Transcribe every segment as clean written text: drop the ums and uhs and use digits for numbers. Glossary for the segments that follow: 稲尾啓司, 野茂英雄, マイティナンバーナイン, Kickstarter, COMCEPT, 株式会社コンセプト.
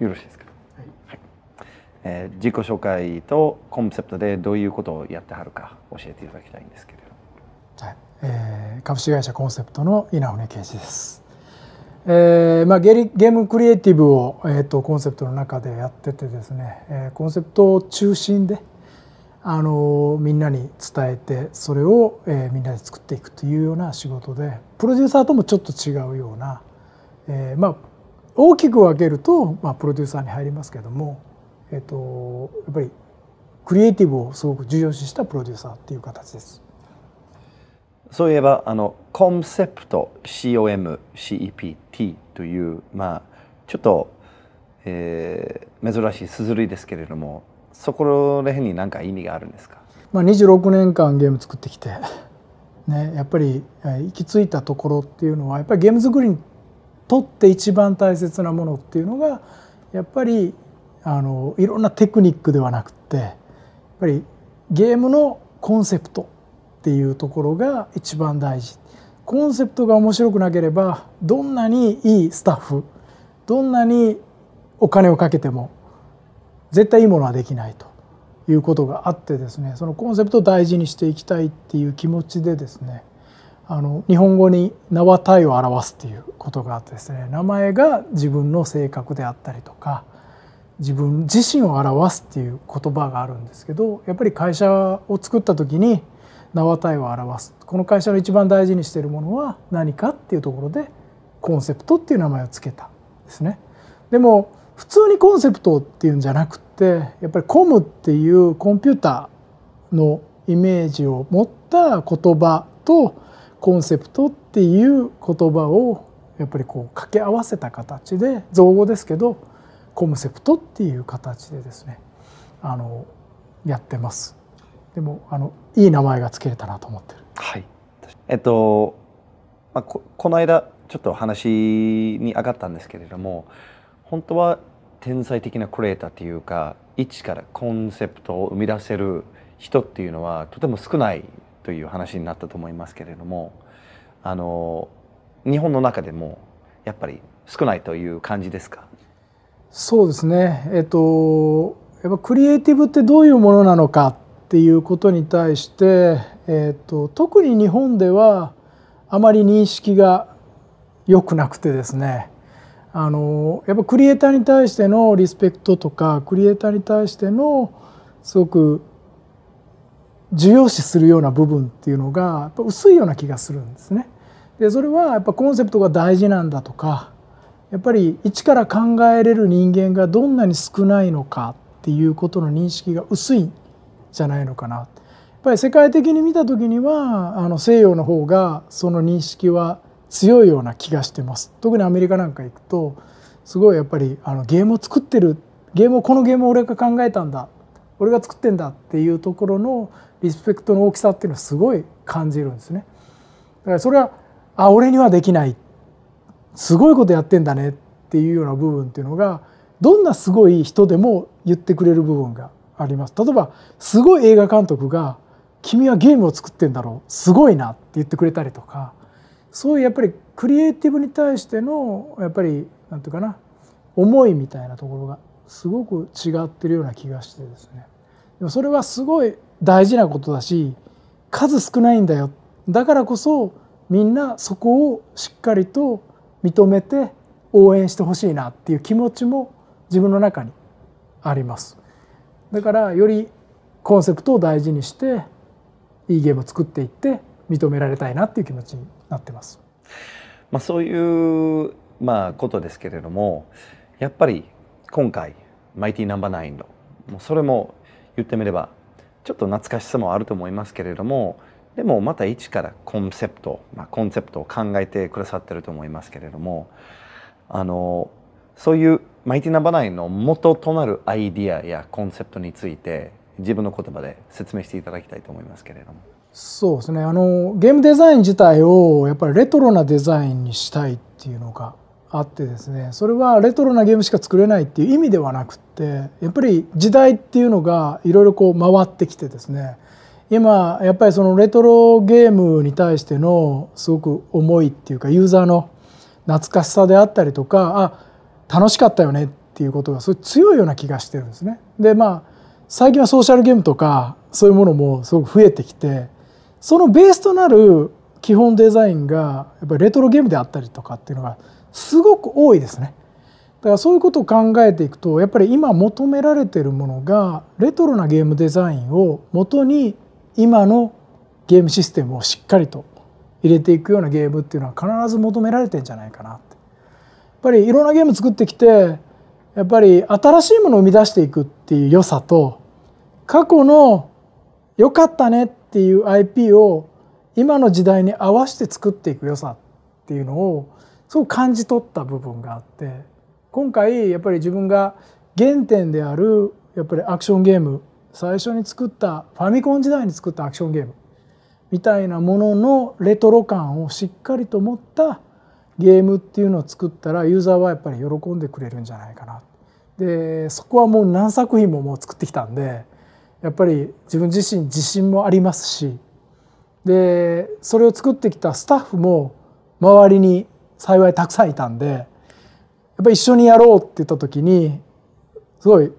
よろしいですか。はい、はい、自己紹介とコンセプトでどういうことをやってはるか教えていただきたいんですけれど。はい、株式会社コンセプトの稲尾啓司です。ゲームクリエイティブを、コンセプトの中でやっててですね、コンセプトを中心でみんなに伝えて、それを、みんなで作っていくというような仕事で、プロデューサーともちょっと違うような、大きく分けると、プロデューサーに入りますけども、やっぱりクリエイティブをすごく重要視したプロデューサーっていう形です。そういえばコンセプト COMCEPT という、ちょっと、珍しいすずりですけれども、そこら辺に何か意味があるんですか。26年間ゲーム作ってきてね、やっぱり行き着いたところっていうのは、やっぱりゲーム作りにとって一番大切なものっていうのが、やっぱりいろんなテクニックではなくて、やっぱりゲームのコンセプトっていうところが一番大事。コンセプトが面白くなければ、どんなにいいスタッフ、どんなにお金をかけても絶対いいものはできないということがあってですね、そのコンセプトを大事にしていきたいっていう気持ちでですね、日本語に名は体を表すっていうことがあってですね、名前が自分の性格であったりとか、自分自身を表すっていう言葉があるんですけど、やっぱり会社を作った時に名は体を表す、この会社の一番大事にしているものは何かっていうところで、コンセプトっていう名前をつけたんですね。でも普通にコンセプトっていうんじゃなくて、やっぱりコムっていうコンピューターのイメージを持った言葉と、コンセプトっていう言葉をやっぱりこう掛け合わせた形で、造語ですけどコムセプトっていう形でですね、やってます。でもいい名前がつけれたなと思ってる。はい。この間ちょっと話に上がったんですけれども、本当は天才的なクリエイターというか、一からコンセプトを生み出せる人っていうのはとても少ないという話になったと思いますけれども、日本の中でもやっぱり少ないという感じですか。そうですね、やっぱクリエイティブってどういうものなのかっていうことに対して、特に日本ではあまり認識が良くなくてですね、やっぱクリエイターに対してのリスペクトとか、クリエイターに対してのすごく重要視するような部分っていうのがやっぱ薄いような気がするんですね。でそれはやっぱコンセプトが大事なんだとか、やっぱり一から考えれる人間がどんなに少ないのかっていうことの認識が薄いんじゃないのかな。やっぱり世界的に見た時には西洋の方がその認識は強いような気がしてます。特にアメリカなんか行くと、すごいやっぱりゲームを作ってる、このゲームを俺が考えたんだ、俺が作ってんだっていうところのリスペクトの大きさっていうのをすごい感じるんですね。だからそれは俺にはできない、すごいことやってんだねっていうような部分っていうのが、どんなすごい人でも言ってくれる部分があります。例えばすごい映画監督が「君はゲームを作ってんだろう、すごいな」って言ってくれたりとか。そういうやっぱりクリエイティブに対してのやっぱりなんていうかな、思いみたいなところがすごく違ってるような気がしてですね。でもそれはすごい大事なことだし、数少ないんだよ、だからこそみんなそこをしっかりと認めて応援してほしいなっていう気持ちも自分の中にあります。だからよりコンセプトを大事にしていいゲームを作っていって認められたいなっていう気持ちになってます。そういうことですけれども、やっぱり今回マイティナンバーナインのそれも言ってみればちょっと懐かしさもあると思いますけれども、でもまた一からコンセプトを考えてくださってると思いますけれども、そういうマイティナンバーナインの元となるアイディアやコンセプトについて自分の言葉で説明していただきたいと思いますけれども。そうですね、ゲームデザイン自体をやっぱりレトロなデザインにしたいっていうのがあってですね、それはレトロなゲームしか作れないっていう意味ではなくって、やっぱり時代っていうのがいろいろこう回ってきてですね、今やっぱりそのレトロゲームに対してのすごく思いっていうか、ユーザーの懐かしさであったりとか、楽しかったよねってっていうことがすごい強いような気がしてるんですね。でまあ最近はソーシャルゲームとかそういうものもすごく増えてきて、そのベースとなる基本デザインがやっぱりレトロゲームであったりとかっていうのがすごく多いですね。だからそういうことを考えていくと、やっぱり今求められているものがレトロなゲームデザインを元に今のゲームシステムをしっかりと入れていくようなゲームっていうのは必ず求められてんじゃないかなって。やっぱりいろんなゲーム作ってきて、やっぱり新しいものを生み出していくっていう良さと、過去の良かったねっていう IP を今の時代に合わせて作っていく良さっていうのをすごく感じ取った部分があって、今回やっぱり自分が原点であるやっぱりアクションゲーム、最初に作ったファミコン時代に作ったアクションゲームみたいなもののレトロ感をしっかりと持ったゲームっていうのを作ったらユーザーはやっぱり喜んでくれるんじゃないかな。でそこはもう何作品ももう作ってきたんで、やっぱり自分自身自信もありますし、でそれを作ってきたスタッフも周りに幸いたくさんいたんで、やっぱり一緒にやろうって言った時にすごい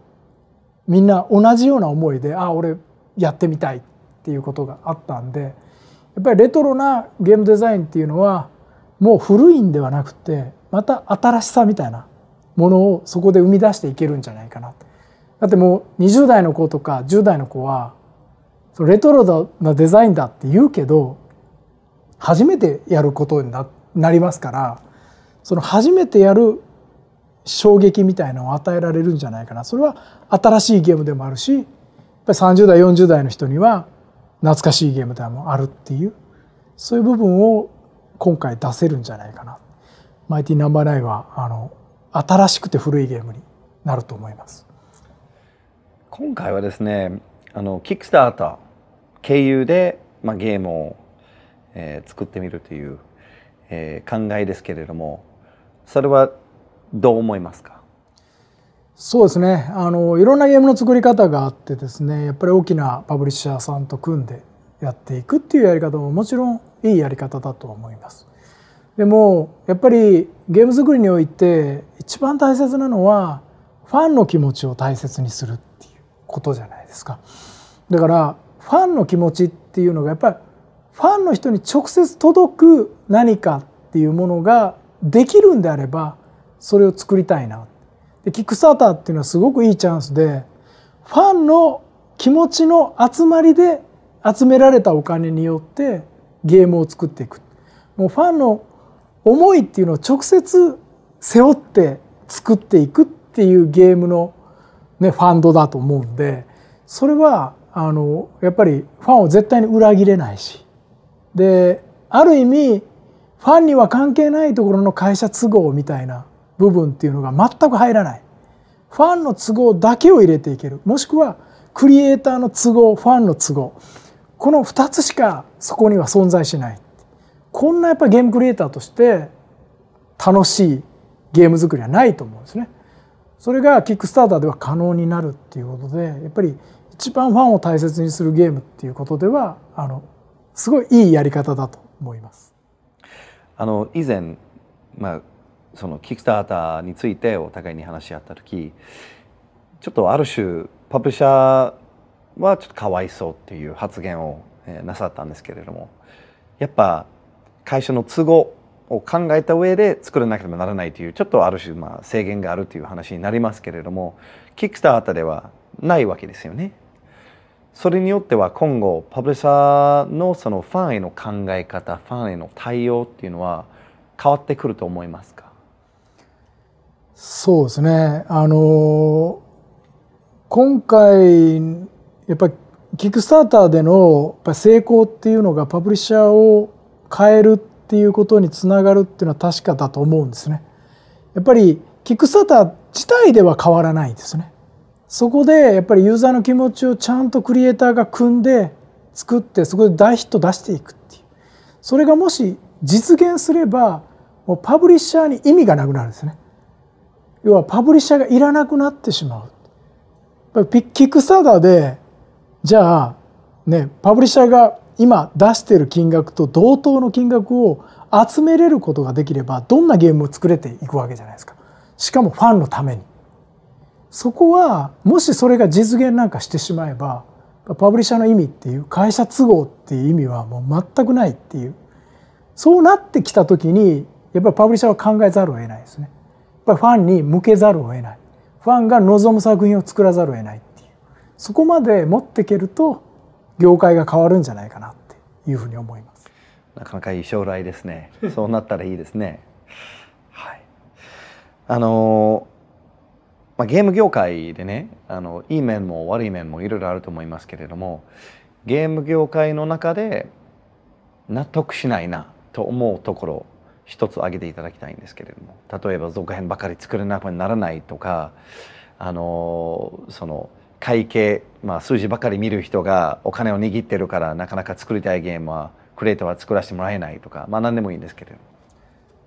みんな同じような思いで「ああ俺やってみたい」っていうことがあったんで、やっぱりレトロなゲームデザインっていうのはもう古いんではなくて、また新しさみたいなものをそこで生み出していけるんじゃないかな。だってもう20代の子とか10代の子はレトロなデザインだって言うけど、初めてやることになりますから、その初めてやる衝撃みたいなのを与えられるんじゃないかな。それは新しいゲームでもあるし、やっぱり30代40代の人には懐かしいゲームでもあるっていう、そういう部分を今回出せるんじゃないかな。マイティナンバーナインは新しくて古いゲームになると思います。今回はですね、キックスターター経由で、ゲームを、作ってみるという、考えですけれども、それはどう思いますか？そうですね、いろんなゲームの作り方があってですね、やっぱり大きなパブリッシャーさんと組んでやっていくっていうやり方ももちろんいいやり方だと思います。でもやっぱりゲーム作りにおいて一番大切なのはファンの気持ちを大切にするっていうことじゃないですか。だからファンの気持ちっていうのがやっぱりファンの人に直接届く何かっていうものができるんであれば、それを作りたいな。でキックスターターっていうのはすごくいいチャンスで、ファンの気持ちの集まりで集められたお金によってゲームを作っていく。もうファンの思いっていうのを直接背負って作っていくっていうゲームの、ファンドだと思うんで、それはやっぱりファンを絶対に裏切れないし、である意味ファンには関係ないところの会社都合みたいな部分っていうのが全く入らない、ファンの都合だけを入れていける、もしくはクリエイターの都合、ファンの都合、この2つしかそこには存在しない。こんなやっぱりゲームクリエイターとして楽しいゲーム作りはないと思うんですね。それがキックスターターでは可能になるっていうことで、やっぱり一番ファンを大切にするゲームっていうことではすごいいいやり方だと思います。以前、そのキックスターターについてお互いに話し合った時、ちょっとある種パブリッシャーはちょっとかわいそうっていう発言をなさったんですけれども、やっぱ会社の都合を考えた上で作らなければならないという、ちょっとある種制限があるという話になりますけれども、キックスターターではないわけですよね。それによっては今後パブリッシャーのそのファンへの考え方、ファンへの対応っていうのは変わってくると思いますか？そうですね、今回やっぱりキックスターターでの成功っていうのがパブリッシャーを変えるっていうことにつながるっていうのは確かだと思うんですね。やっぱりキックスターター自体では変わらないですね。そこでやっぱりユーザーの気持ちをちゃんとクリエイターが組んで作って、そこで大ヒット出していくっていう、それがもし実現すればもうパブリッシャーに意味がなくなるんですね。要はパブリッシャーがいらなくなってしまう。キックスターターでじゃあパブリッシャーが今出している金額と同等の金額を集めれることができれば、どんなゲームを作れていくわけじゃないですか。しかもファンのためにそこはもしそれが実現なんかしてしまえば、パブリッシャーの意味っていう会社都合っていう意味はもう全くないっていう、そうなってきた時にやっぱりパブリッシャーは考えざるを得ないですね。やっぱりファンに向けざるを得ない、ファンが望む作品を作らざるを得ないっていう、そこまで持っていけると業界が変わるんじゃないかなっていうふうに思います。なかなかいい将来ですね。そうなったらいいですね。はい、ゲーム業界でね、いい面も悪い面もいろいろあると思いますけれども、ゲーム業界の中で納得しないなと思うところ一つ挙げていただきたいんですけれども、例えば続編ばかり作れなくならないとか、その会計、数字ばかり見る人がお金を握ってるからなかなか作りたいゲームはクリエイターは作らせてもらえないとか、何でもいいんですけれども。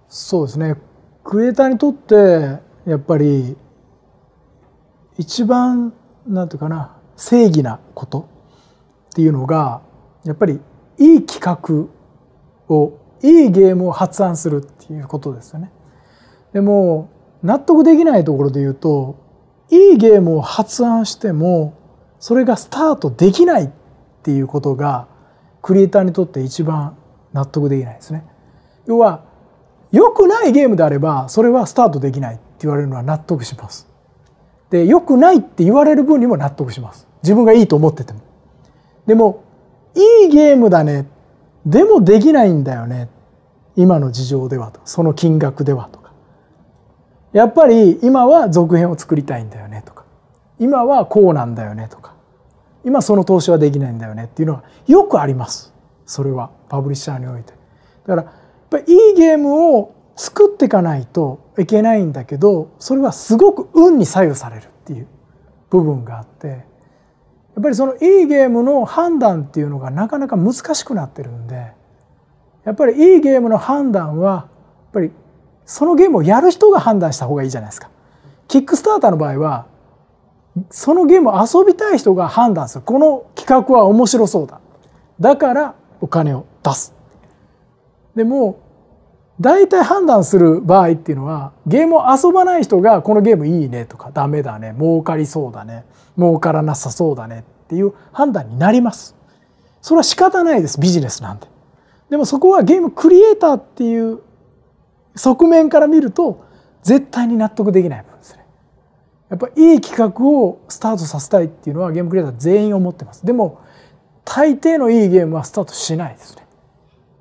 そうですね、クリエイターにとってやっぱり一番なんていうかな、正義なことっていうのがやっぱりいい企画を、いいゲームを発案するっていうことですよね。でも納得できないところで言うと、いいゲームを発案してもそれがスタートできないっていうことがクリエイターにとって一番納得できないですね。要は良くないゲームであればそれはスタートできないって言われるのは納得します。で、良くないって言われる分にも納得します。自分がいいと思ってても。でもいいゲームだね、でもできないんだよね、今の事情ではと、その金額ではとか、やっぱり今は続編を作りたいんだよねとか、今はこうなんだよねとか、今その投資はできないんだよねっていうのはよくあります。それはパブリッシャーにおいてだからやっぱりいいゲームを作っていかないといけないんだけど、それはすごく運に左右されるっていう部分があって、やっぱりそのいいゲームの判断っていうのがなかなか難しくなってるんで、やっぱりいいゲームの判断はやっぱりそのゲームをやる人が判断した方がいいじゃないですか。キックスターターの場合はそのゲームを遊びたい人が判断する。この企画は面白そうだ、だからお金を出す。でも大体判断する場合っていうのは、ゲームを遊ばない人がこのゲームいいねとかダメだね、儲かりそうだね、儲からなさそうだねっていう判断になります。それは仕方ないです、ビジネスなんで。でもそこはゲームクリエイターっていう側面から見ると絶対に納得できない部分ですね。やっぱいい企画をスタートさせたいっていうのはゲームクリエイター全員思ってます。でも大抵のいいゲームはスタートしないですね。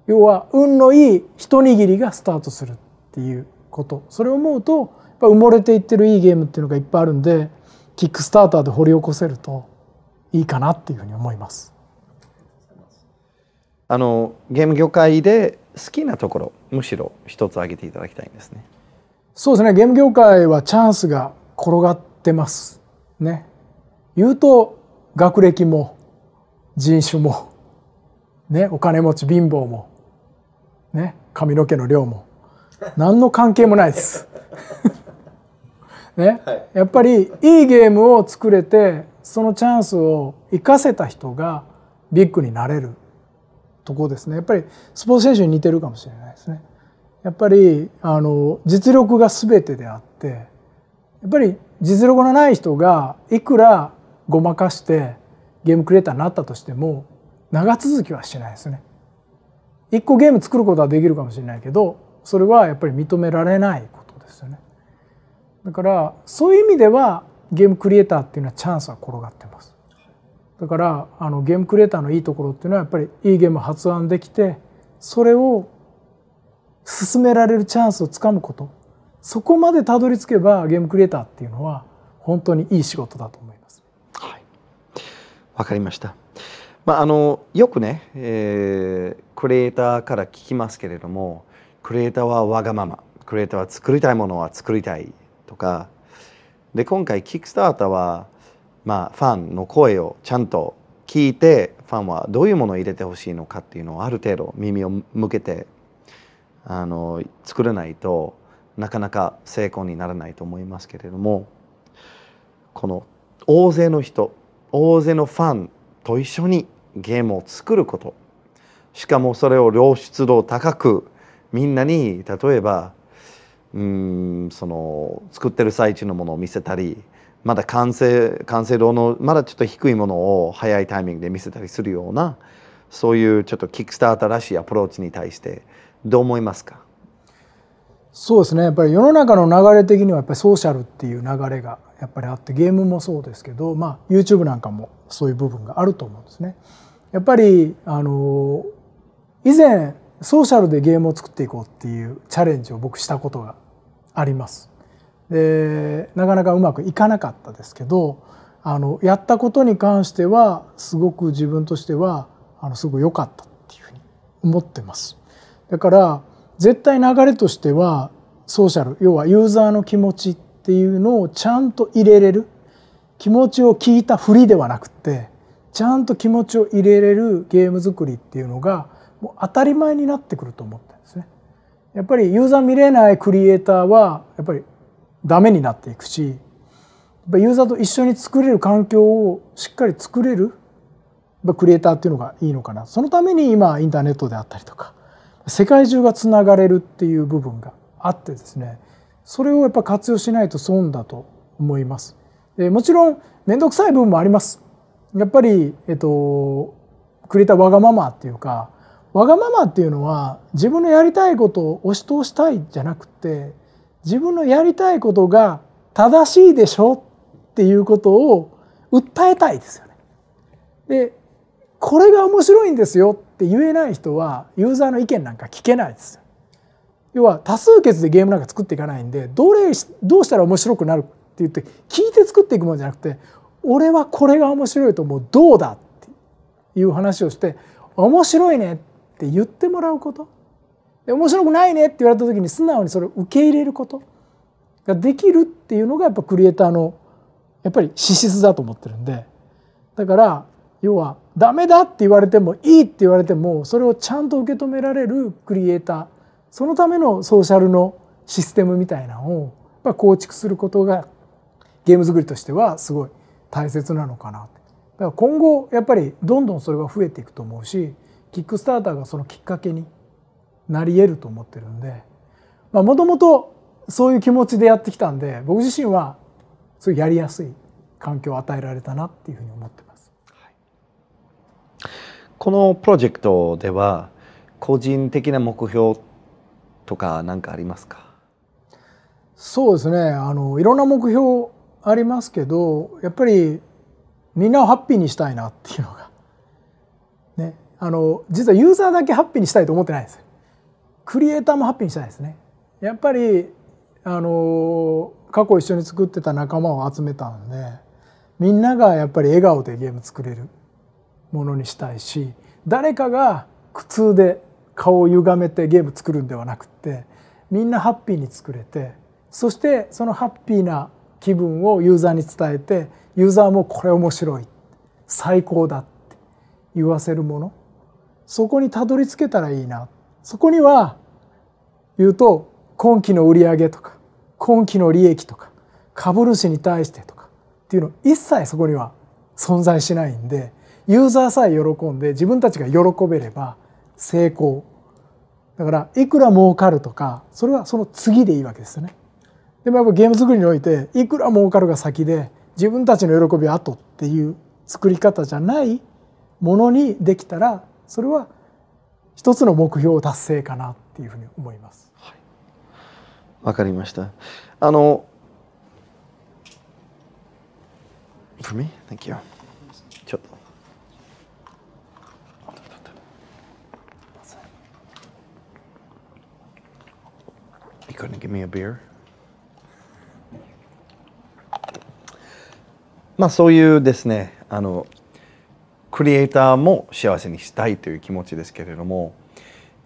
要は運のいい一握りがスタートするっていうこと、それを思うとやっぱ埋もれていってるいいゲームっていうのがいっぱいあるんで、キックスターターで掘り起こせるといいかなっていうふうに思います。ゲーム業界で好きなところ、むしろ一つ挙げていただきたいんですね。そうですね、ゲーム業界はチャンスが転がってますね。言うと学歴も人種もね、お金持ち貧乏もね、髪の毛の量も何の関係もないですね、はい、やっぱりいいゲームを作れてそのチャンスを生かせた人がビッグになれるとこですね。やっぱりスポーツ選手に似てるかもしれないですね。やっぱり実力が全てであって、やっぱり実力のない人がいくらごまかしてゲームクリエイターになったとしても長続きはしないですね。一個ゲーム作ることはできるかもしれないけど、それはやっぱり認められないことですよね。だからそういう意味ではゲームクリエイターっていうのはチャンスは転がってます。だからゲームクリエイターのいいところっていうのはやっぱりいいゲームを発案できて、それを進められるチャンスをつかむこと、そこまでたどり着けばゲームクリエイターっていうのは本当にいい仕事だと思います。はい、わかりました。よくね、クリエイターから聞きますけれども、クリエイターはわがまま、クリエイターは作りたいものは作りたいとかで、今回キックスターターは、ファンの声をちゃんと聞いて、ファンはどういうものを入れてほしいのかっていうのをある程度耳を向けて作らないとなかなか成功にならないと思いますけれども、この大勢の人、大勢のファンと一緒にゲームを作ること、しかもそれを良質度高くみんなに、例えばその作ってる最中のものを見せたり、まだ完成度のまだちょっと低いものを早いタイミングで見せたりするような、そういうちょっとキックスターターらしいアプローチに対してどう思いますか？そうですね、やっぱり世の中の流れ的にはやっぱりソーシャルっていう流れがやっぱりあって、ゲームもそうですけど、まあ、YouTube なんかもそういう部分があると思うんですね。やっぱり以前ソーシャルでゲームを作っていこうっていうチャレンジを僕したことがあります。でなかなかうまくいかなかったですけど、やったことに関してはすごく自分としてはすごい良かったっていうふうに思ってます。だから絶対流れとしてはソーシャル、要はユーザーの気持ちっていうのをちゃんと入れれる、気持ちを聞いたふりではなくてちゃんと気持ちを入れれるゲーム作りっていうのがもう当たり前になってくると思ってるんですね。やっぱりユーザー見れないクリエイターはやっぱりダメになっていくし、やっぱユーザーと一緒に作れる環境をしっかり作れるクリエイターっていうのがいいのかな。そのために今インターネットであったりとか世界中がつながれるっていう部分があってですね、それをやっぱ活用しないと損だと思います。もちろん面倒くさい部分もあります。やっぱり、クリエイターわがままっていうか、わがままっていうのは自分のやりたいことを押し通したいじゃなくて、自分のやりたいことが正しいでしょっていうことを訴えたいですよね。でこれが面白いんですよって言えない人はユーザーの意見なんか聞けないです。要は多数決でゲームなんか作っていかないんで、どうしたら面白くなるって言って聞いて作っていくもんじゃなくて、俺はこれが面白いと思う、どうだっていう話をして面白いねって言ってもらうことで、面白くないねって言われた時に素直にそれを受け入れることができるっていうのがやっぱクリエイターのやっぱり資質だと思ってるんで、だから要はダメだって言われてもいいって言われてもそれをちゃんと受け止められるクリエイター、そのためのソーシャルのシステムみたいなのをやっぱ構築することがゲーム作りとしてはすごい大切なのかなって。だから今後やっぱりどんどんそれが増えていくと思うし、キックスターターがそのきっかけになり得ると思ってるんで、もともとそういう気持ちでやってきたんで、僕自身はそういうやりやすい環境を与えられたなっていうふうに思ってます。はい、このプロジェクトでは個人的な目標とか何かありますか？そうですね、いろんな目標ありますけど、やっぱりみんなをハッピーにしたいなっていうのがね、実はユーザーだけハッピーにしたいと思ってないんです。クリエイターもハッピーにしたいですね。やっぱり過去一緒に作ってた仲間を集めたんで、みんながやっぱり笑顔でゲーム作れるものにしたいし、誰かが苦痛で顔を歪めてゲーム作るんではなくて、みんなハッピーに作れて、そしてそのハッピーな気分をユーザーに伝えて、ユーザーもこれ面白い、最高だって言わせるもの、そこにたどり着けたらいいな。そこには言うと今期の売り上げとか今期の利益とか株主に対してとかっていうの一切そこには存在しないんで、ユーザーさえ喜んで自分たちが喜べれば成功だから、いくら儲かるとかそれはその次でいいわけですよね。でもやっぱゲーム作りにおいていくら儲かるが先で自分たちの喜びは後っていう作り方じゃないものにできたら、それは一つの目標達成かなっていうふうに思います。はい、わかりました。For me? Thank you. ちょっと。You couldn't give me a beer? まあそういうですね、クリエイターも幸せにしたいという気持ちですけれども、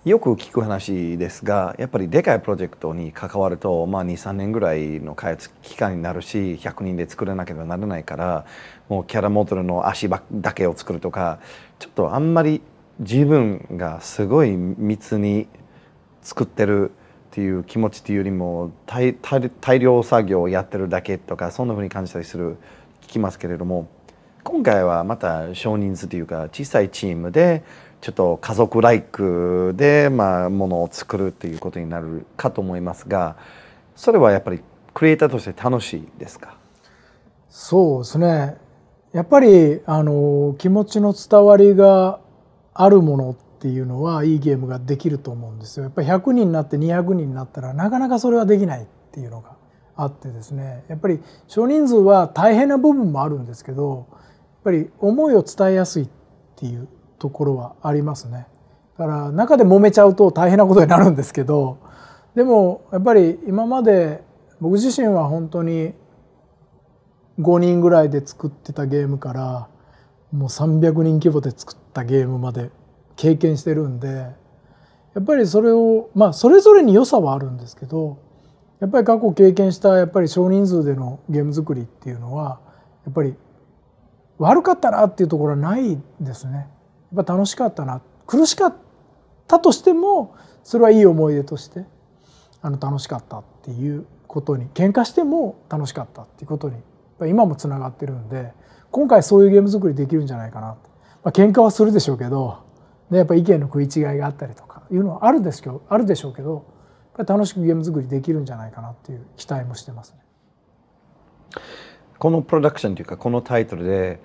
よく聞く話ですが、やっぱりでかいプロジェクトに関わると、2、3年ぐらいの開発期間になるし、100人で作らなければならないから、もうキャラモデルの足だけを作るとか、ちょっとあんまり自分がすごい密に作ってるっていう気持ちというよりも 大量作業をやってるだけとか、そんなふうに感じたりする聞きますけれども。今回はまた少人数というか小さいチームでちょっと家族ライクでものを作るっていうことになるかと思いますが、それはやっぱりクリエイターとして楽しいですか？そうですね。やっぱり気持ちの伝わりがあるものっていうのはいいゲームができると思うんですよ。やっぱり100人になって200人になったらなかなかそれはできないっていうのがあってですね、やっぱり少人数は大変な部分もあるんですけど、やっぱり思いを伝えやすいっていうところはありますね。だから中で揉めちゃうと大変なことになるんですけど、でもやっぱり今まで僕自身は本当に5人ぐらいで作ってたゲームからもう300人規模で作ったゲームまで経験してるんで、やっぱりそれをまあそれぞれに良さはあるんですけど、やっぱり過去経験したやっぱり少人数でのゲーム作りっていうのはやっぱり悪かったなっていうところはないですね。やっぱ楽しかったな、苦しかったとしてもそれはいい思い出として楽しかったっていうことに、喧嘩しても楽しかったっていうことに今もつながってるんで、今回そういうゲーム作りできるんじゃないかなって、まあ、喧嘩はするでしょうけど、やっぱり意見の食い違いがあったりとかいうのはあるでしょうけど、楽しくゲーム作りできるんじゃないかなっていう期待もしてますね。このプロダクションというかこのタイトルで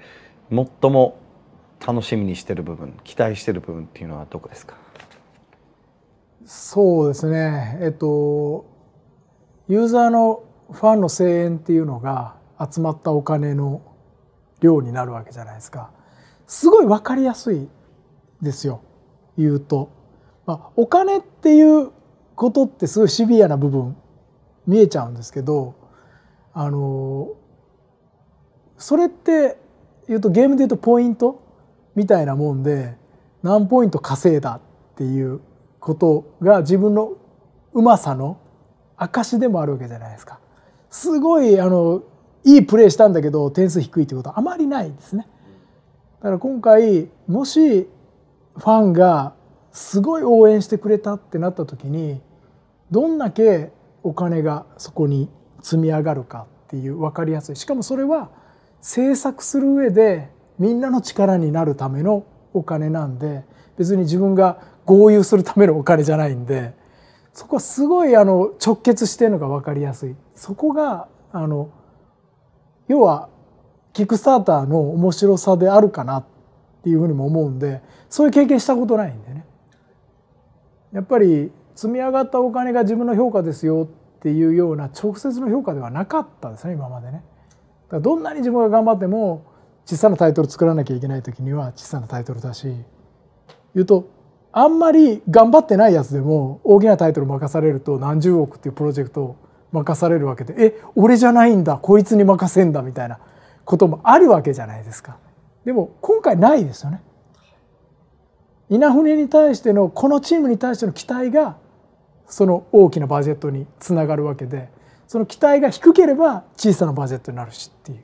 最も楽しみにしてる部分、期待してる部分っていうのはどこですか？そうですね、ユーザーのファンの声援っていうのが集まったお金の量になるわけじゃないですか。すごい分かりやすいですよ、言うと。まあ、お金っていうことってすごいシビアな部分見えちゃうんですけど、それって言うとゲームで言うとポイントみたいなもんで、何ポイント稼いだっていうことが自分のうまさの証でもあるわけじゃないですか。すごいいいプレーしたんだけど点数低いってことはあまりないですね。だから今回もしファンがすごい応援してくれたってなった時に、どんだけお金がそこに積み上がるかっていう分かりやすい、しかもそれは制作する上でみんなの力になるためのお金なんで、別に自分が豪遊するためのお金じゃないんで、そこはすごい直結してるのが分かりやすい。そこが要はキックスターターの面白さであるかなっていうふうにも思うんで、そういう経験したことないんでね。やっぱり積み上がったお金が自分の評価ですよっていうような直接の評価ではなかったですね、今までね。だからどんなに自分が頑張っても小さなタイトル作らなきゃいけない時には小さなタイトルだし、言うとあんまり頑張ってないやつでも大きなタイトル任されると何十億っていうプロジェクトを任されるわけで、俺じゃないんだ、こいつに任せんだみたいなこともあるわけじゃないですか。でも今回ないですよね。稲船に対しての、このチームに対しての期待がその大きなバジェットにつながるわけで、その期待が低ければ小さなバジェットになるしっていう、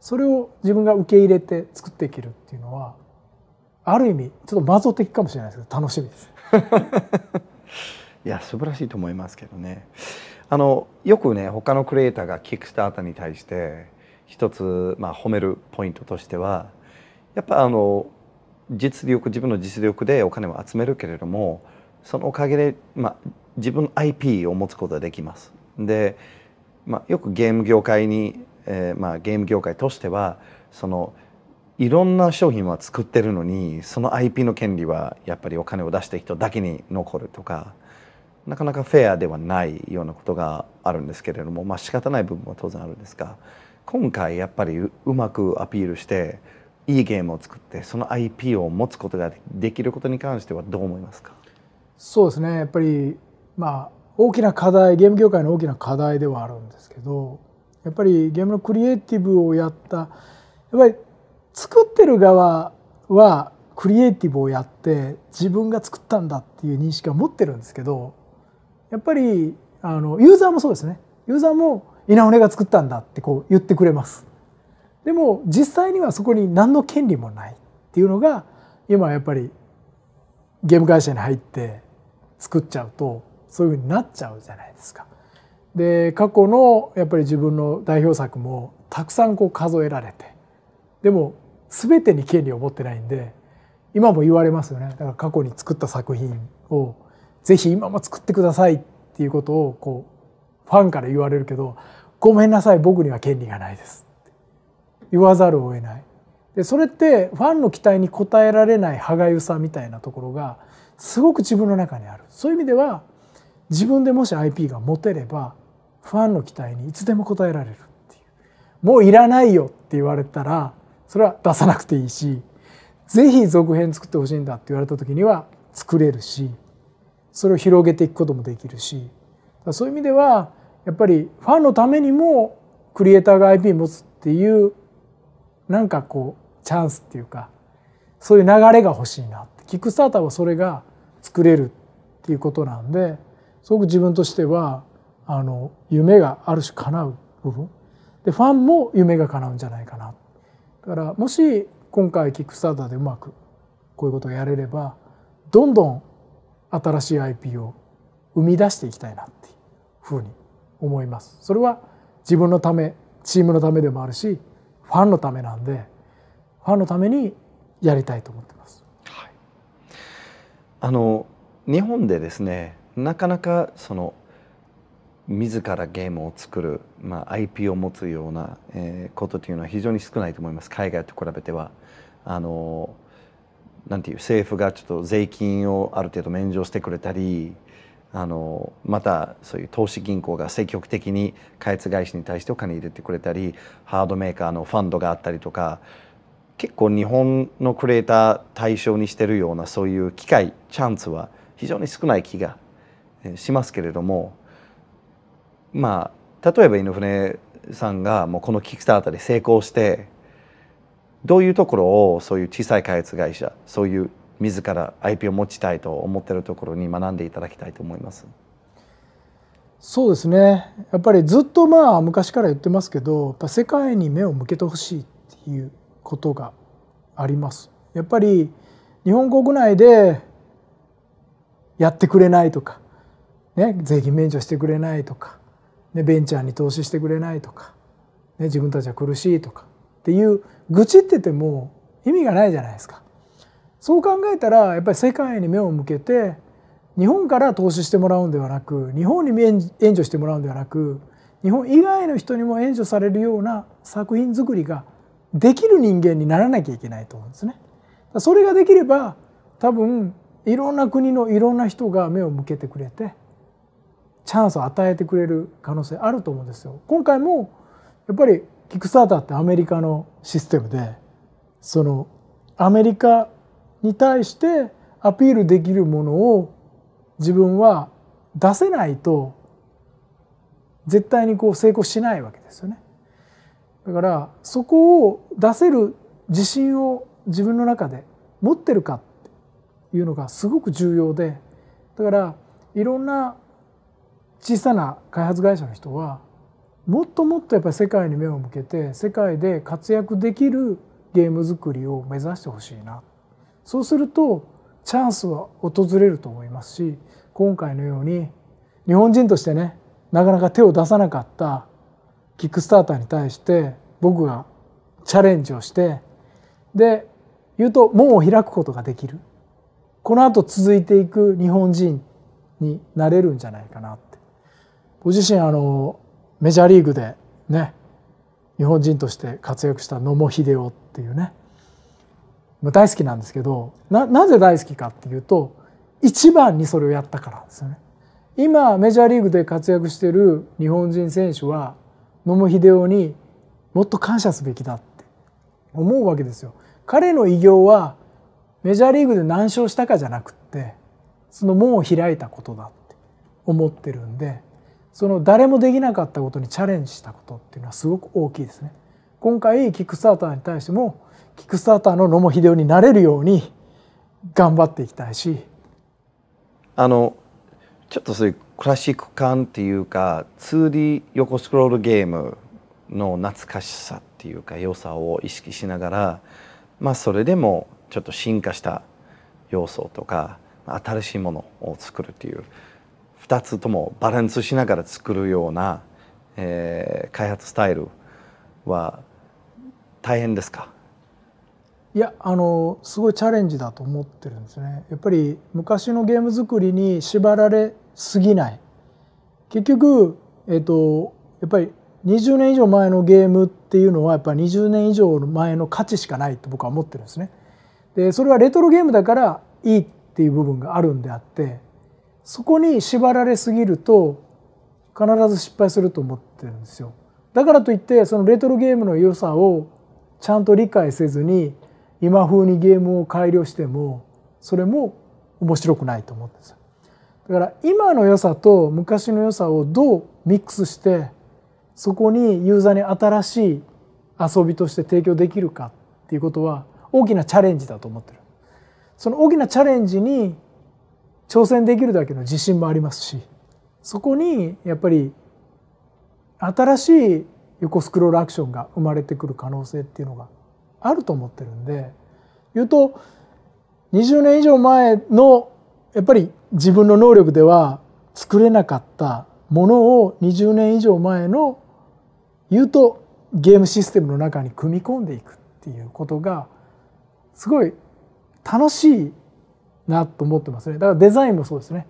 それを自分が受け入れて作っていけるっていうのはある意味ちょっとマゾ的かもしれないですけど楽しみです。いや素晴らしいと思いますけどね。よくね他のクリエイターがキックスターターに対して一つ、まあ、褒めるポイントとしては、やっぱ自分の実力でお金を集めるけれども、そのおかげで、まあ、自分の IP を持つことができます。で、まあ、よくゲーム業界に、ゲーム業界としてはいろんな商品は作ってるのに、その IP の権利はやっぱりお金を出した人だけに残るとか、なかなかフェアではないようなことがあるんですけれども、まあ仕方ない部分は当然あるんですが、今回やっぱりうまくアピールしていいゲームを作って、その IP を持つことができることに関してはどう思いますか？そうですね、やっぱりまあ大きな課題、ゲーム業界の大きな課題ではあるんですけど、やっぱりゲームのクリエイティブをやったやっぱり作ってる側はクリエイティブをやって自分が作ったんだっていう認識は持ってるんですけど、やっぱりユーザーもそうですね。ユーザーも稲尾が作ったんだってこう言ってくれます。でも実際にはそこに何の権利もないっていうのが、今やっぱりゲーム会社に入って作っちゃうとそういうふうになっちゃうじゃないですか。で過去のやっぱり自分の代表作もたくさんこう数えられて、でも全てに権利を持ってないんで、今も言われますよね。だから過去に作った作品をぜひ今も作ってくださいっていうことをこうファンから言われるけど、ごめんなさい僕には権利がないです。言わざるを得ない。でそれってファンの期待に応えられない歯がゆさみたいなところがすごく自分の中にある。そういう意味では自分でもし IP が持てればファンの期待にいつでも応えられるっていう。もういらないよって言われたらそれは出さなくていいし、ぜひ続編作ってほしいんだって言われた時には作れるし、それを広げていくこともできるし、そういう意味ではやっぱりファンのためにもクリエイターが IP 持つっていうなんかこうチャンスっていうか、そういう流れが欲しいなって。キックスターターはそれが作れるっていうことなんで、すごく自分としては夢がある種叶う部分で、ファンも夢が叶うんじゃないかな。だからもし今回キックスターターでうまくこういうことをやれれば、どんどん新しい IP を生み出していきたいなっていうふうに思います。それは自分のため、チームのためでもあるし、ファンのためなんで、ファンのためにやりたいと思ってます。はい、日本でですね、なかなかその自らゲームを作る、IP を持つようなことというのは非常に少ないと思います。海外と比べてはなんていう、政府がちょっと税金をある程度免除してくれたり。またそういう投資銀行が積極的に開発会社に対してお金入れてくれたり、ハードメーカーのファンドがあったりとか、結構日本のクリエイター対象にしてるようなそういう機会、チャンスは非常に少ない気がしますけれども、例えば猪船さんがもうこのキックスターターで成功して、どういうところをそういう小さい開発会社、そういう自ら IP を持ちたいと思っているところに学んでいただきたいと思います。そうですね、やっぱりずっと昔から言ってますけど、やっぱ世界に目を向けてほしいっていうことがあります。やっぱり日本国内でやってくれないとか、税金免除してくれないとか、ベンチャーに投資してくれないとか、自分たちは苦しいとかっていう愚痴ってても意味がないじゃないですか。そう考えたらやっぱり世界に目を向けて、日本から投資してもらうんではなく、日本に援助してもらうんではなく、日本以外の人にも援助されるような作品作りができる人間にならなきゃいけないと思うんですね。それができれば多分いろんな国のいろんな人が目を向けてくれて、チャンスを与えてくれる可能性あると思うんですよ。今回もやっぱりキックスターターってアメリカのシステムで、そのアメリカに対してアピールできるものを自分は出せないと絶対にこう成功しないわけですよね。だからそこを出せる自信を自分の中で持ってるかっていうのがすごく重要で、だからいろんな小さな開発会社の人はもっともっとやっぱり世界に目を向けて、世界で活躍できるゲーム作りを目指してほしいな。そうするとチャンスは訪れると思いますし、今回のように日本人としてね、なかなか手を出さなかったキックスターターに対して僕がチャレンジをして、で言うと門を開くことができる、このあと続いていく日本人になれるんじゃないかなって。ご自身メジャーリーグでね、日本人として活躍した野茂英雄っていうね、大好きなんですけど、 なぜ大好きかっていうと、一番にそれをやったからですよね。今メジャーリーグで活躍している日本人選手は野茂英雄にもっと感謝すべきだって思うわけですよ。彼の偉業はメジャーリーグで何勝したかじゃなくって、その門を開いたことだって思ってるんで、その誰もできなかったことにチャレンジしたことっていうのはすごく大きいですね。今回キックスターターに対してもキックスターターの野茂英雄になれるように頑張っていきたいし、ちょっとそういうクラシック感っていうか 2D 横スクロールゲームの懐かしさっていうか良さを意識しながら、それでもちょっと進化した要素とか新しいものを作るっていう2つともバランスしながら作るような、開発スタイルは大変ですか？いや、すごいチャレンジだと思ってるんですね。やっぱり昔のゲーム作りに縛られすぎない。結局やっぱり20年以上前のゲームっていうのはやっぱり20年以上前の価値しかないと僕は思ってるんですね。でそれはレトロゲームだからいいっていう部分があるんであって、そこに縛られすぎると必ず失敗すると思ってるんですよ。だからといってそのレトロゲームの良さをちゃんと理解せずに今風にゲームを改良してもそれも面白くないと思ってるんですよ。だから今の良さと昔の良さをどうミックスしてそこにユーザーに新しい遊びとして提供できるかっていうことは大きなチャレンジだと思ってる。その大きなチャレンジに挑戦できるだけの自信もありますし、そこにやっぱり新しい横スクロールアクションが生まれてくる可能性っていうのがあると思ってるんで、言うと20年以上前のやっぱり自分の能力では作れなかったものを20年以上前の言うとゲームシステムの中に組み込んでいくっていうことがすごい楽しいなと思ってますね。だからデザインもそうですね。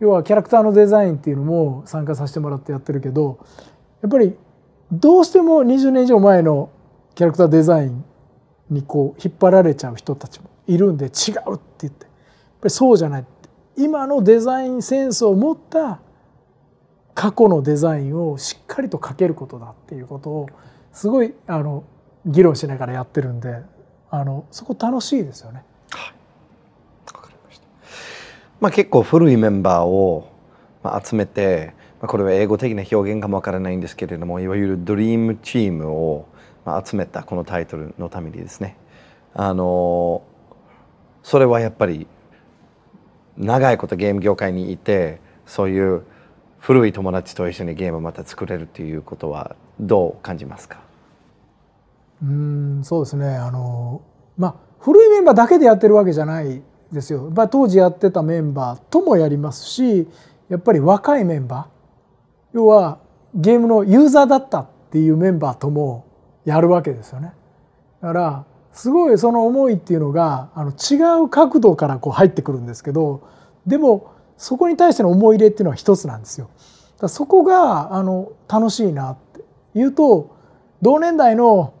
要はキャラクターのデザインっていうのも参加させてもらってやってるけど、やっぱりどうしても20年以上前のキャラクターデザインにこう引っ張られちゃう人たちもいるんで、違うって言ってやっぱりそうじゃないって今のデザインセンスを持った過去のデザインをしっかりとかけることだっていうことをすごい議論しながらやってるんで、そこ楽しいですよね。はい、わかりました。結構古いメンバーを集めて、これは英語的な表現かもわからないんですけれども、いわゆるドリームチームを集めたこのタイトルのためにですね、それはやっぱり長いことゲーム業界にいて、そういう古い友達と一緒にゲームをまた作れるということはどう感じますか？そうですね、古いメンバーだけでやってるわけじゃないですよ。当時やってたメンバーともやりますし、やっぱり若いメンバー、要はゲームのユーザーだったっていうメンバーともやるわけですよね。だからすごいその思いっていうのが違う角度からこう入ってくるんですけど、でもそこに対しての思い入れっていうのは一つなんですよ。だからそこが楽しいなって言うと、同年代の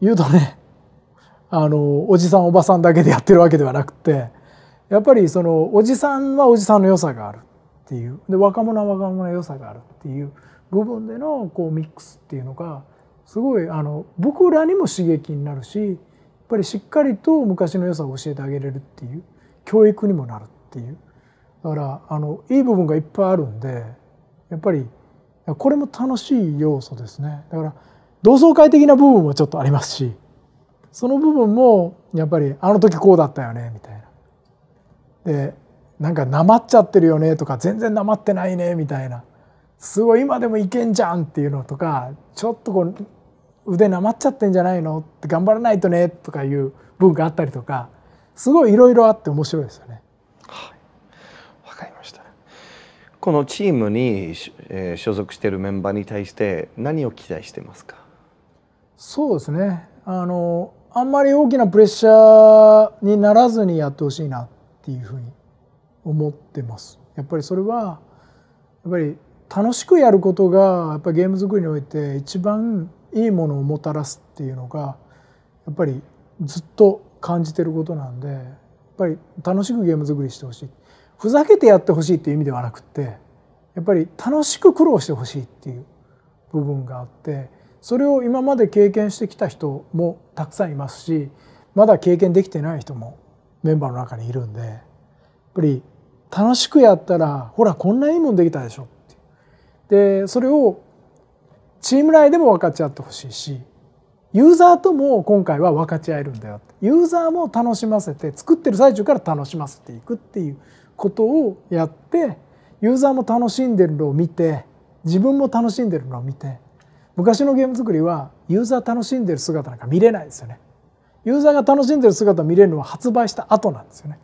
言うとね、おじさんおばさんだけでやってるわけではなくて、やっぱりそのおじさんはおじさんの良さがあるっていう、で若者は若者の良さがあるっていう部分でのこうミックスっていうのがすごい僕らにも刺激になるし、やっぱりしっかりと昔の良さを教えてあげれるっていう教育にもなるっていう。だからいい部分がいっぱいあるんで、やっぱりこれも楽しい要素ですね。だから同窓会的な部分もちょっとありますし、その部分もやっぱりあの時こうだったよねみたいな、でなんかなまっちゃってるよねとか全然なまってないねみたいな、すごい今でもいけんじゃんっていうのとか、ちょっとこう腕なまっちゃってんじゃないのって頑張らないとねとかいう部分があったりとか、すごいいろいろあって面白いですよね。このチームに所属しているメンバーに対して何を期待してますか？そうですね、あんまり大きなプレッシャーにならずにやってほしいなっていうふうに思ってます。やっぱりそれはやっぱり楽しくやることがやっぱりゲーム作りにおいて一番いいものをもたらすっていうのがやっぱりずっと感じてることなんで、やっぱり楽しくゲーム作りしてほしい、ふざけてやってほしいっていう意味ではなくて、やっぱり楽しく苦労してほしいっていう部分があって、それを今まで経験してきた人もたくさんいますし、まだ経験できてない人もメンバーの中にいるんで、やっぱり楽しくやったらほらこんないいもんできたでしょっていう、でそれをチーム内でも分かち合ってほしいし、ユーザーとも今回は分かち合えるんだよって、ユーザーも楽しませて、作ってる最中から楽しませていくっていうことをやって、ユーザーも楽しんでるのを見て、自分も楽しんでるのを見て、昔のゲーム作りはユーザー楽しんでる姿なんか見れないですよね。ユーザーが楽しんでる姿見れるのは発売した後なんですよね。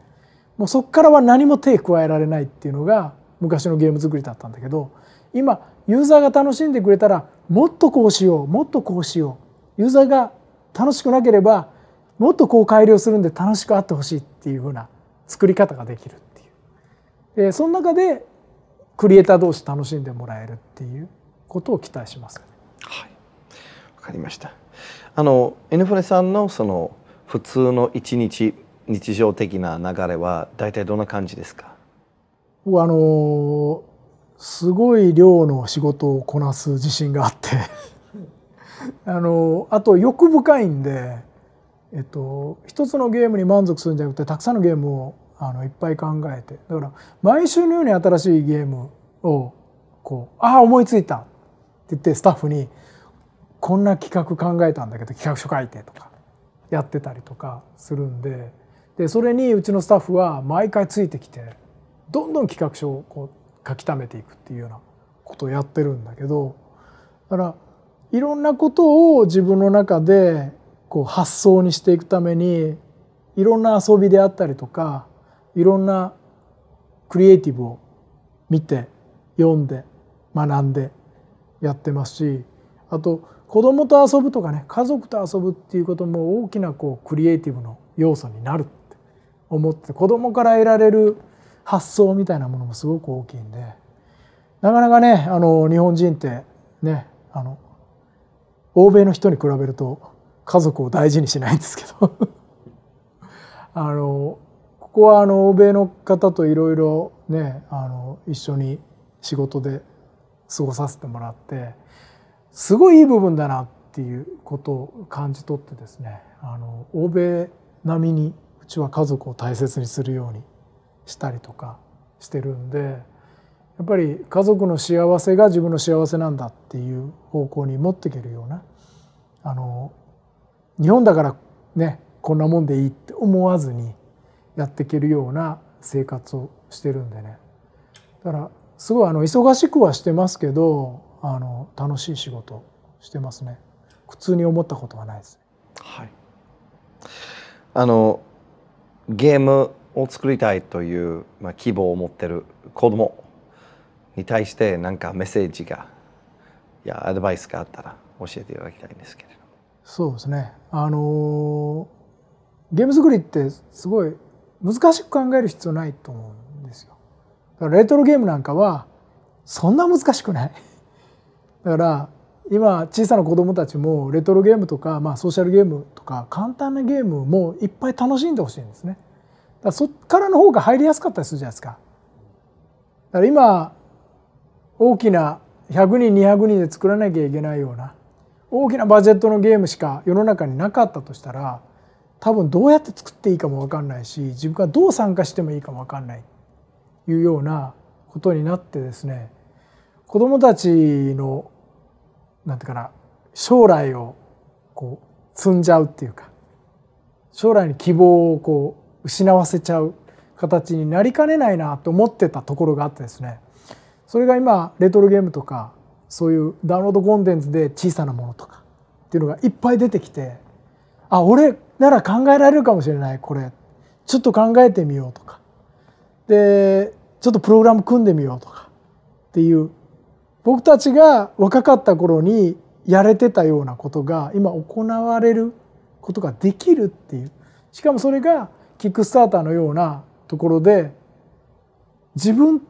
もうそこからは何も手加えられないっていうのが昔のゲーム作りだったんだけど、今ユーザーが楽しんでくれたらもっとこうしよう、もっとこうしよう、ユーザーが楽しくなければもっとこう改良するんで楽しくあってほしいっていうふうな作り方ができる。その中でクリエイター同士楽しんでもらえるっていうことを期待します。はい、わかりました。Nフレさんのその普通の一日日常的な流れは大体どんな感じですか？僕すごい量の仕事をこなす自信があってあと欲深いんで、一つのゲームに満足するんじゃなくてたくさんのゲームをいっぱい考えて、だから毎週のように新しいゲームをこう「ああ思いついた」って言ってスタッフに「こんな企画考えたんだけど企画書書いて」とかやってたりとかするんで、でそれにうちのスタッフは毎回ついてきてどんどん企画書をこう書き溜めていくっていうようなことをやってるんだけど、だからいろんなことを自分の中でこう発想にしていくためにいろんな遊びであったりとかいろんなクリエイティブを見て読んで学んでやってますし、あと子供と遊ぶとかね、家族と遊ぶっていうことも大きなこうクリエイティブの要素になるって思って、子供から得られる発想みたいなものもすごく大きいんで、なかなかね日本人ってね欧米の人に比べると家族を大事にしないんですけどここは欧米の方といろいろね一緒に仕事で過ごさせてもらってすごいいい部分だなっていうことを感じ取ってですね、欧米並みにうちは家族を大切にするようにしたりとかしてるんで、やっぱり家族の幸せが自分の幸せなんだっていう方向に持っていけるような、日本だからねこんなもんでいいって思わずにやっていけるような生活をしてるんでね、だからすごい忙しくはしてますけど楽しい仕事してますね。苦痛に思ったことはないです。はい、ゲームを作りたいという、希望を持ってる子供に対して何かメッセージがやアドバイスがあったら教えていただきたいんですけれど。そうですね。ゲーム作りってすごい難しく考える必要ないと思うんですよ。だからレトロゲームなんかはそんな難しくない。だから今小さな子どもたちもレトロゲームとか、ソーシャルゲームとか簡単なゲームもいっぱい楽しんでほしいんですね。だからそっからの方が入りやすかったりするじゃないですか。だから今大きな100人200人で作らなきゃいけないような大きなバジェットのゲームしか世の中になかったとしたら、多分どうやって作っていいかも分かんないし自分がどう参加してもいいかも分かんないというようなことになってですね、子どもたちのなんていうかな将来をこう積んじゃうっていうか将来に希望をこう失わせちゃう形になりかねないなと思ってたところがあってですね、それが今レトロゲームとかそういうダウンロードコンテンツで小さなものとかっていうのがいっぱい出てきて、あ俺なら考えられるかもしれないこれちょっと考えてみようとかでちょっとプログラム組んでみようとかっていう僕たちが若かった頃にやれてたようなことが今行われることができるっていう、しかもそれがキックスターターのようなところで自分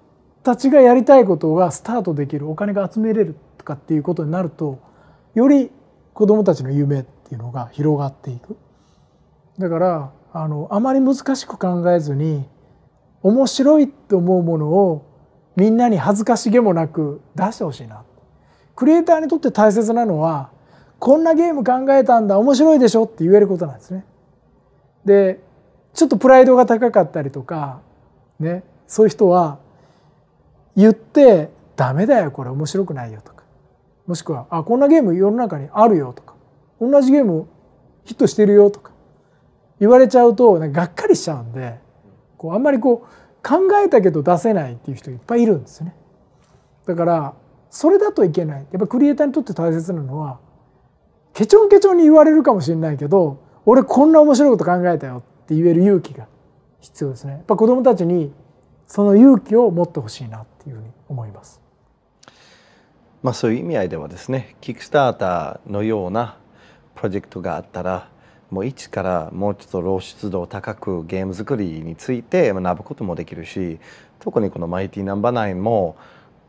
たちがやりたいことがスタートできるお金が集めれるとかっていうことになるとより子どもたちの夢っていうのが広がっていく。だからあまり難しく考えずに面白いと思うものをみんなに恥ずかしげもなく出してほしいな。クリエイターにとって大切なのはこんなゲーム考えたんだ面白いでしょって言えることなんですね。でちょっとプライドが高かったりとかね、そういう人は言って「ダメだよこれ面白くないよ」とか、もしくは「あこんなゲーム世の中にあるよ」とか「同じゲームヒットしてるよ」とか言われちゃうとなんかがっかりしちゃうんで、こうあんまりこう考えたけど出せないっていう人いっぱいいるんですね。だからそれだといけない。やっぱりクリエイターにとって大切なのはケチョンケチョンに言われるかもしれないけど俺こんな面白いこと考えたよって言える勇気が必要ですね。やっぱ子どもたちにその勇気を持ってほしいなっていうふうに思います。そういう意味合いではですね、キックスターターのようなプロジェクトがあったらもう一からもうちょっと露出度を高くゲーム作りについて学ぶこともできるし、特にこの「マイティナンバー9」も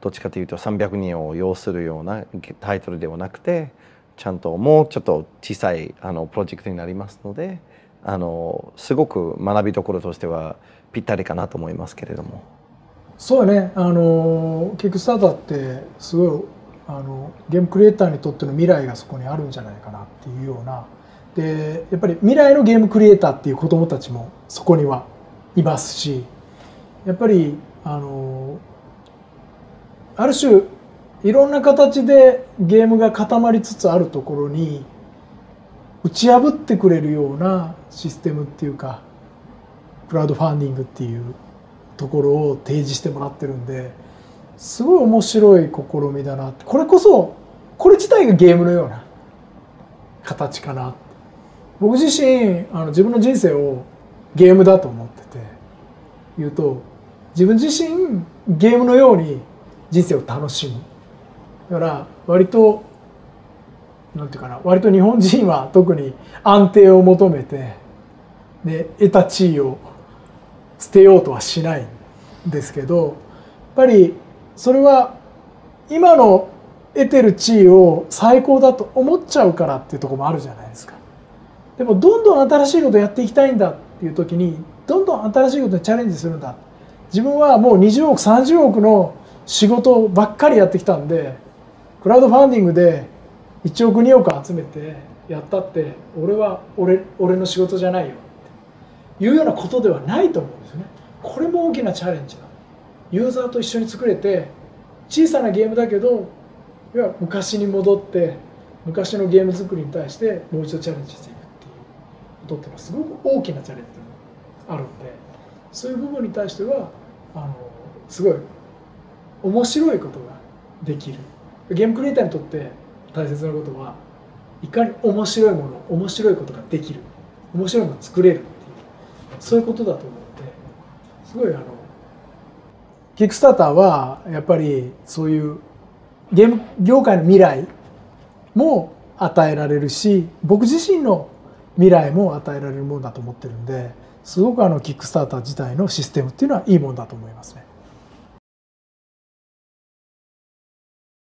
どっちかというと300人を要するようなタイトルではなくて、ちゃんともうちょっと小さいプロジェクトになりますので、すごく学びどころとしてはぴったりかなと思いますけれども。そうね、キックスターターってすごいゲームクリエイターにとっての未来がそこにあるんじゃないかなっていうような、でやっぱり未来のゲームクリエイターっていう子どもたちもそこにはいますし、やっぱりある種いろんな形でゲームが固まりつつあるところに打ち破ってくれるようなシステムっていうか、クラウドファンディングっていうところを提示してもらってるんで、すごい面白い試みだなって。これこそこれ自体がゲームのような形かな。僕自身自分の人生をゲームだと思ってて、言うと自分自身ゲームのように人生を楽しむ。だから割となんていうかな、割と日本人は特に安定を求めて、で得た地位を捨てようとはしないんですけど、やっぱりそれは今の得てる地位を最高だと思っちゃうからっていうところもあるじゃないですか。でもどんどん新しいことやっていきたいんだっていう時に、どんどん新しいことにチャレンジするんだ、自分はもう20億30億の仕事ばっかりやってきたんで、クラウドファンディングで1億2億集めてやったって俺は俺の仕事じゃないよっていうようなことではないと思うんですよね。これも大きなチャレンジだ。ユーザーと一緒に作れて、小さなゲームだけどいや昔に戻って昔のゲーム作りに対してもう一度チャレンジしていくっていうことっていうのはすごく大きなチャレンジがあるんで、そういう部分に対してはすごい面白いことができる。ゲームクリエイターにとって大切なことは、いかに面白いもの、面白いことができる、面白いものを作れるっていう、そういうことだと思って、すごいキックスターターはやっぱりそういうゲーム業界の未来も与えられるし、僕自身の未来も与えられるものだと思ってるんで、すごくキックスターター自体のシステムっていうのはいいものだと思いますね。